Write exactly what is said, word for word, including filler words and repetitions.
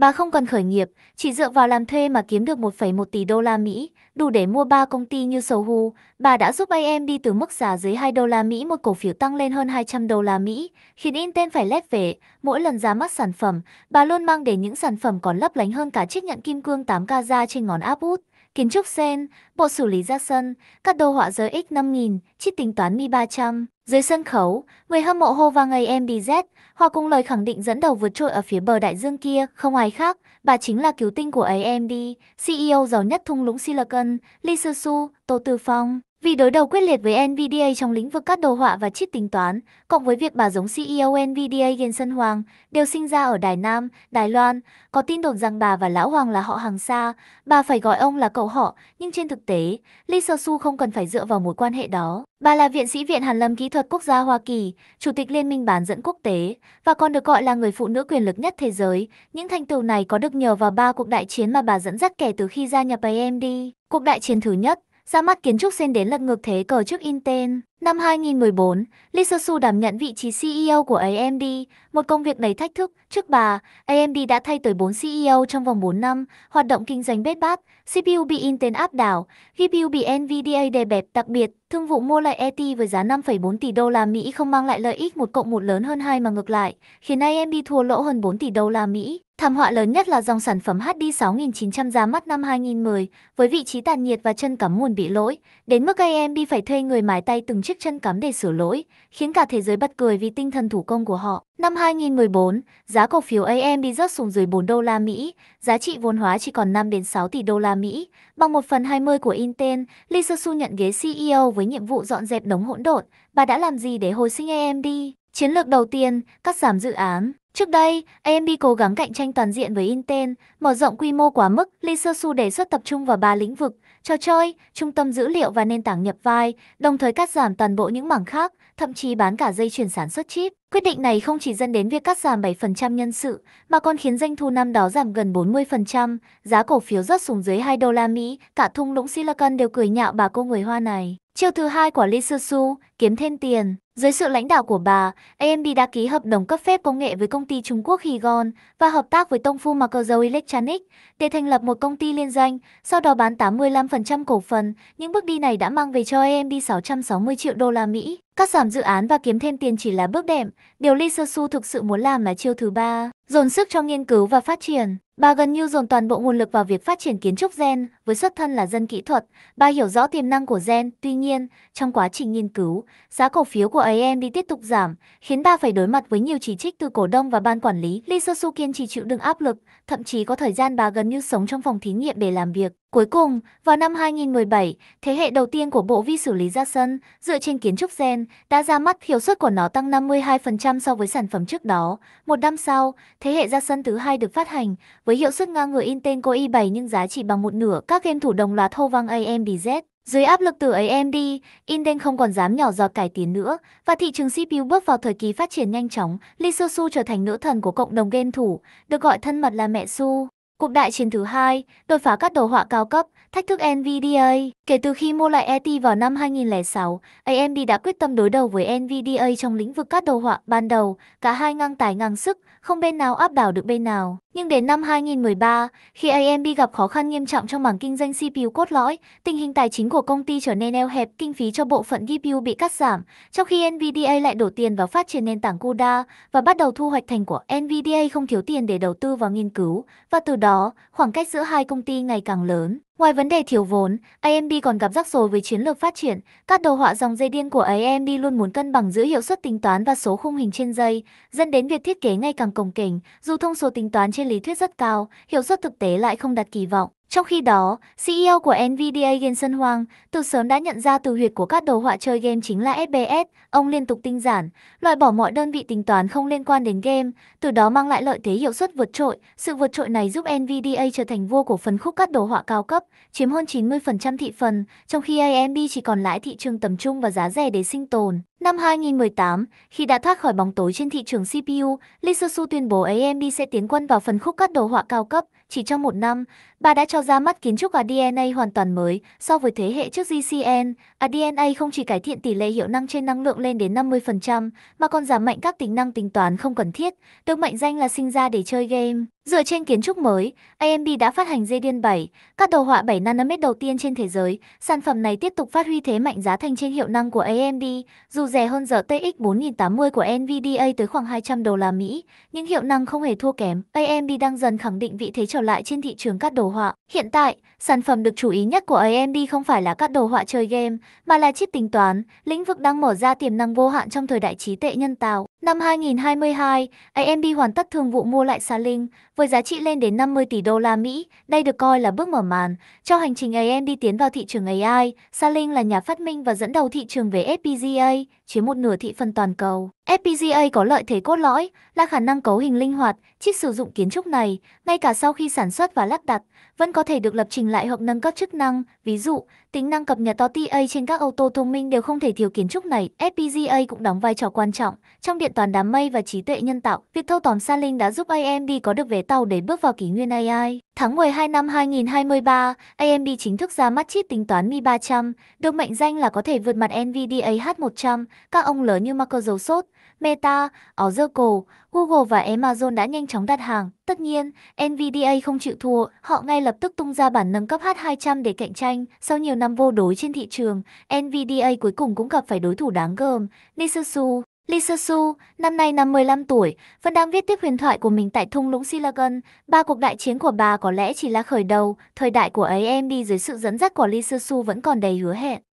Bà không cần khởi nghiệp, chỉ dựa vào làm thuê mà kiếm được một phẩy một tỷ đô la Mỹ, đủ để mua ba công ty như Sohu. Bà đã giúp a em đê từ mức giá dưới hai đô la Mỹ một cổ phiếu tăng lên hơn hai trăm đô la Mỹ, khiến Intel phải lép vế. Mỗi lần ra mắt sản phẩm, bà luôn mang đến những sản phẩm còn lấp lánh hơn cả chiếc nhẫn kim cương tám ca ra trên ngón áp út. Kiến trúc Zen, bộ xử lý ra sân, các đồ họa giới X năm nghìn, chip tính toán Mi ba trăm. Dưới sân khấu, người hâm mộ hô vang a em đê Z, hòa cùng lời khẳng định dẫn đầu vượt trội ở phía bờ đại dương kia. Không ai khác, bà chính là cứu tinh của a em đê, xê e ô giàu nhất thung lũng Silicon, Lisa Su, Tô Tư Phong. Vì đối đầu quyết liệt với Nvidia trong lĩnh vực các đồ họa và chip tính toán, cộng với việc bà giống xê e ô Nvidia Jensen Huang, đều sinh ra ở Đài Nam, Đài Loan, có tin đồn rằng bà và lão Hoàng là họ hàng xa, bà phải gọi ông là cậu họ, nhưng trên thực tế, Lisa Su không cần phải dựa vào mối quan hệ đó. Bà là viện sĩ Viện Hàn lâm Kỹ thuật Quốc gia Hoa Kỳ, Chủ tịch Liên minh bán dẫn quốc tế, và còn được gọi là người phụ nữ quyền lực nhất thế giới. Những thành tựu này có được nhờ vào ba cuộc đại chiến mà bà dẫn dắt kể từ khi gia nhập a em đê. Cuộc đại chiến thứ nhất, ra mắt kiến trúc Zen đến lật ngược thế cờ trước Intel. Năm hai nghìn mười bốn, Lisa Su đảm nhận vị trí xê e ô của a em đê, một công việc đầy thách thức. Trước bà, a em đê đã thay tới bốn xê e ô trong vòng bốn năm, hoạt động kinh doanh bết bát, xê pê u bị Intel áp đảo, giê pê u bị Nvidia đè bẹp. Đặc biệt, thương vụ mua lại a tê i với giá năm phẩy bốn tỷ đô la Mỹ không mang lại lợi ích một cộng một lớn hơn hai mà ngược lại, khiến a em đê thua lỗ hơn bốn tỷ đô la Mỹ. Thảm họa lớn nhất là dòng sản phẩm H D sáu nghìn chín trăm ra mắt năm hai nghìn mười, với vị trí tản nhiệt và chân cắm nguồn bị lỗi, đến mức a em đê phải thuê người mài tay từng chiếc chân cắm để sửa lỗi, khiến cả thế giới bật cười vì tinh thần thủ công của họ. Năm hai nghìn mười bốn, giá cổ phiếu a em đê rớt xuống dưới bốn đô la Mỹ, giá trị vốn hóa chỉ còn năm đến sáu tỷ đô la Mỹ, bằng một phần hai mươi của Intel. Lisa Su nhận ghế xê e ô với nhiệm vụ dọn dẹp đống hỗn độn. Bà đã làm gì để hồi sinh a em đê? Chiến lược đầu tiên, cắt giảm dự án. Trước đây, a em đê cố gắng cạnh tranh toàn diện với Intel, mở rộng quy mô quá mức. Lisa Su đề xuất tập trung vào ba lĩnh vực: trò chơi, trung tâm dữ liệu và nền tảng nhập vai, đồng thời cắt giảm toàn bộ những mảng khác, thậm chí bán cả dây chuyền sản xuất chip. Quyết định này không chỉ dẫn đến việc cắt giảm bảy phần trăm nhân sự, mà còn khiến doanh thu năm đó giảm gần bốn mươi phần trăm, giá cổ phiếu rớt xuống dưới hai đô la Mỹ, cả thung lũng Silicon đều cười nhạo bà cô người Hoa này. Chiêu thứ hai của Lisa Su, kiếm thêm tiền. Dưới sự lãnh đạo của bà, a em đê đã ký hợp đồng cấp phép công nghệ với công ty Trung Quốc Higon và hợp tác với Tongfu Microelectronics để thành lập một công ty liên doanh, sau đó bán tám mươi lăm phần trăm cổ phần. Những bước đi này đã mang về cho a em đê sáu trăm sáu mươi triệu đô la Mỹ. Cắt giảm dự án và kiếm thêm tiền chỉ là bước đệm, điều Lisa Su thực sự muốn làm là chiêu thứ ba, dồn sức cho nghiên cứu và phát triển. Bà gần như dồn toàn bộ nguồn lực vào việc phát triển kiến trúc Zen, với xuất thân là dân kỹ thuật, bà hiểu rõ tiềm năng của Zen. Tuy nhiên, trong quá trình nghiên cứu, giá cổ phiếu của a em đê tiếp tục giảm, khiến bà phải đối mặt với nhiều chỉ trích từ cổ đông và ban quản lý. Lisa Su kiên trì chịu đựng áp lực, thậm chí có thời gian bà gần như sống trong phòng thí nghiệm để làm việc. Cuối cùng, vào năm hai nghìn mười bảy, thế hệ đầu tiên của bộ vi xử lý ra sân dựa trên kiến trúc Zen đã ra mắt, hiệu suất của nó tăng năm mươi hai phần trăm so với sản phẩm trước đó. Một năm sau, thế hệ ra sân thứ hai được phát hành, với hiệu suất ngang ngửa Intel Core i bảy nhưng giá chỉ bằng một nửa. Các game thủ đồng loạt hô vang a em đê Z. Dưới áp lực từ a em đê, Intel không còn dám nhỏ giọt cải tiến nữa, và thị trường xê pê u bước vào thời kỳ phát triển nhanh chóng. Lisa Su trở thành nữ thần của cộng đồng game thủ, được gọi thân mật là mẹ Su. Cuộc đại chiến thứ hai, đột phá các đồ họa cao cấp, thách thức Nvidia. Kể từ khi mua lại a tê i vào năm hai nghìn lẻ sáu, a em đê đã quyết tâm đối đầu với Nvidia trong lĩnh vực các đồ họa. Ban đầu, cả hai ngang tài ngang sức, không bên nào áp đảo được bên nào. Nhưng đến năm hai nghìn mười ba, khi a em đê gặp khó khăn nghiêm trọng trong mảng kinh doanh xê pê u cốt lõi, tình hình tài chính của công ty trở nên eo hẹp, kinh phí cho bộ phận giê pê u bị cắt giảm, trong khi Nvidia lại đổ tiền vào phát triển nền tảng CUDA và bắt đầu thu hoạch thành của. Nvidia không thiếu tiền để đầu tư vào nghiên cứu, và từ đó, khoảng cách giữa hai công ty ngày càng lớn. Ngoài vấn đề thiếu vốn, a em đê còn gặp rắc rối với chiến lược phát triển. Các đồ họa dòng dây điên của a em đê luôn muốn cân bằng giữa hiệu suất tính toán và số khung hình trên dây, dẫn đến việc thiết kế ngày càng cồng kềnh. Dù thông số tính toán trên lý thuyết rất cao, hiệu suất thực tế lại không đạt kỳ vọng. Trong khi đó, xê e ô của Nvidia Jensen Huang từ sớm đã nhận ra từ huyệt của các đồ họa chơi game chính là ép pê ét. Ông liên tục tinh giản, loại bỏ mọi đơn vị tính toán không liên quan đến game, từ đó mang lại lợi thế hiệu suất vượt trội. Sự vượt trội này giúp Nvidia trở thành vua của phân khúc các đồ họa cao cấp, chiếm hơn chín mươi phần trăm thị phần, trong khi a em đê chỉ còn lại thị trường tầm trung và giá rẻ để sinh tồn. Năm hai nghìn mười tám, khi đã thoát khỏi bóng tối trên thị trường xê pê u, Lisa Su tuyên bố a em đê sẽ tiến quân vào phân khúc các đồ họa cao cấp. Chỉ trong một năm, bà đã cho ra mắt kiến trúc a đê en a hoàn toàn mới so với thế hệ trước giê xê en. a đê en a không chỉ cải thiện tỷ lệ hiệu năng trên năng lượng lên đến năm mươi phần trăm, mà còn giảm mạnh các tính năng tính toán không cần thiết, được mệnh danh là sinh ra để chơi game. Dựa trên kiến trúc mới, a em đê đã phát hành Radeon bảy, các đồ họa bảy nanomet đầu tiên trên thế giới. Sản phẩm này tiếp tục phát huy thế mạnh giá thành trên hiệu năng của a em đê, dù rẻ hơn rờ tê ích bốn nghìn không trăm tám mươi của en vi đi a tới khoảng hai trăm đô la Mỹ, nhưng hiệu năng không hề thua kém. a em đê đang dần khẳng định vị thế trở lại trên thị trường các đồ họa. Hiện tại, sản phẩm được chú ý nhất của a em đê không phải là các đồ họa chơi game, mà là chip tính toán, lĩnh vực đang mở ra tiềm năng vô hạn trong thời đại trí tuệ nhân tạo. Năm hai nghìn không trăm hai mươi hai, a em đê hoàn tất thương vụ mua lại Xilinx với giá trị lên đến năm mươi tỷ đô la Mỹ. Đây được coi là bước mở màn cho hành trình a em đê tiến vào thị trường a i. Xilinx là nhà phát minh và dẫn đầu thị trường về ép pê giê a, chiếm một nửa thị phần toàn cầu. ép pê giê a có lợi thế cốt lõi là khả năng cấu hình linh hoạt, chip sử dụng kiến trúc này, ngay cả sau khi sản xuất và lắp đặt, vẫn có thể được lập trình lại hoặc nâng cấp chức năng. Ví dụ, tính năng cập nhật ô tê a trên các ô tô thông minh đều không thể thiếu kiến trúc này. ép pê giê a cũng đóng vai trò quan trọng trong điện toán đám mây và trí tuệ nhân tạo. Việc thâu tóm Xilinx đã giúp a em đê có được vé tàu để bước vào kỷ nguyên a i. Tháng mười hai năm hai nghìn không trăm hai mươi ba, a em đ chính thức ra mắt chip tính toán Mi ba trăm, được mệnh danh là có thể vượt mặt en vi đi a H một trăm. Các ông lớn như Microsoft, Meta, Oracle, Google và Amazon đã nhanh chóng đặt hàng. Tất nhiên, en vi đi a không chịu thua, họ ngay lập tức tung ra bản nâng cấp H hai trăm để cạnh tranh. Sau nhiều năm vô đối trên thị trường, en vi đi a cuối cùng cũng gặp phải đối thủ đáng gờm, Lisa Su. Lisa Su, năm nay năm mươi lăm tuổi, vẫn đang viết tiếp huyền thoại của mình tại thung lũng Silicon. Ba cuộc đại chiến của bà có lẽ chỉ là khởi đầu, thời đại của a em đ dưới sự dẫn dắt của Lisa Su vẫn còn đầy hứa hẹn.